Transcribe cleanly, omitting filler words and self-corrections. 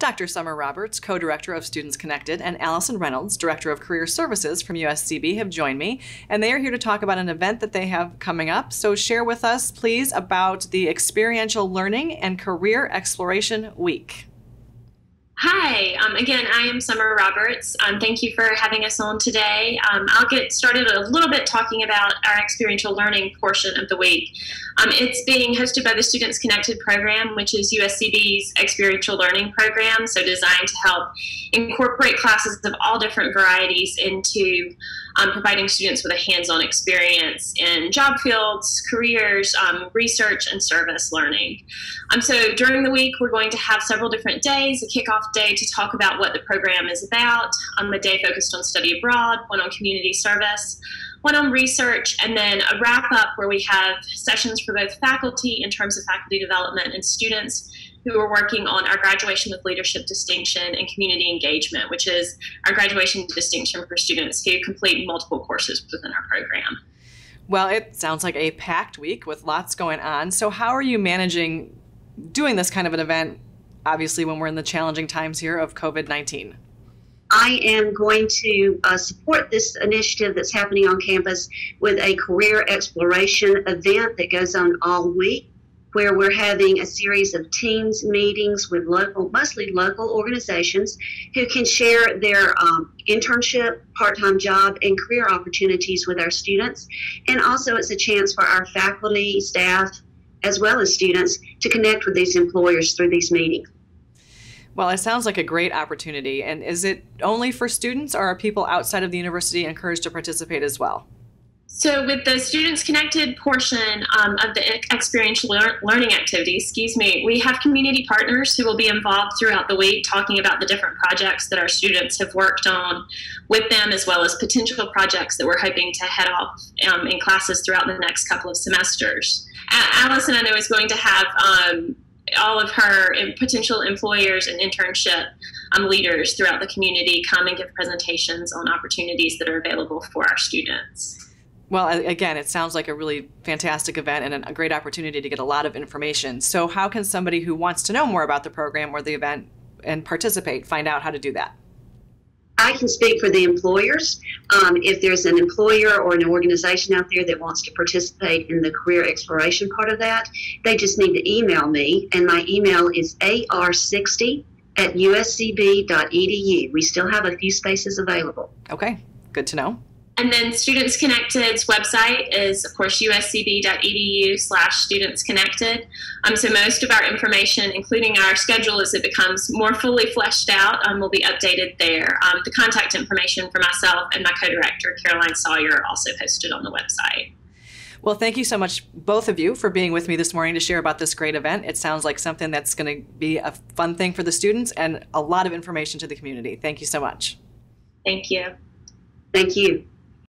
Dr. Summer Roberts, co-director of Students Connected, and Allison Reynolds, director of Career Services from USCB, have joined me, and they are here to talk about an event that they have coming up. So share with us, please, about the Experiential Learning and Career Exploration Week. Hi, again, I am Summer Roberts. Thank you for having us on today. I'll get started a little bit talking about our experiential learning portion of the week. It's being hosted by the Students Connected program, which is USCB's experiential learning program, so designed to help incorporate classes of all different varieties into providing students with a hands-on experience in job fields, careers, research, and service learning. So during the week, we're going to have several different days, a kickoff day to talk about what the program is about, a day focused on study abroad, one on community service, one on research, and then a wrap-up where we have sessions for both faculty in terms of faculty development and students who are working on our Graduation with Leadership distinction and community engagement, which is our graduation distinction for students who complete multiple courses within our program. Well, it sounds like a packed week with lots going on. So how are you managing doing this kind of an event, obviously, when we're in the challenging times here of COVID-19? I am going to support this initiative that's happening on campus with a career exploration event that goes on all week, where we're having a series of teams meetings with mostly local organizations who can share their internship, part-time job, and career opportunities with our students. And also it's a chance for our faculty, staff, as well as students to connect with these employers through these meetings. Well, it sounds like a great opportunity. And is it only for students, or are people outside of the university encouraged to participate as well? So with the Students Connected portion of the experiential learning activity, we have community partners who will be involved throughout the week talking about the different projects that our students have worked on with them, as well as potential projects that we're hoping to head off in classes throughout the next couple of semesters. Allison, I know, is going to have all of her potential employers and internship leaders throughout the community come and give presentations on opportunities that are available for our students. Well, again, it sounds like a really fantastic event and a great opportunity to get a lot of information. So how can somebody who wants to know more about the program or the event and participate find out how to do that? I can speak for the employers. If there's an employer or an organization out there that wants to participate in the career exploration part of that, they just need to email me, and my email is ar60@uscb.edu. We still have a few spaces available. Okay, good to know. And then Students Connected's website is, of course, uscb.edu/studentsconnected. So most of our information, including our schedule as it becomes more fully fleshed out, will be updated there. The contact information for myself and my co-director, Caroline Sawyer, are also posted on the website. Well, thank you so much, both of you, for being with me this morning to share about this great event. It sounds like something that's going to be a fun thing for the students and a lot of information to the community. Thank you so much. Thank you. Thank you.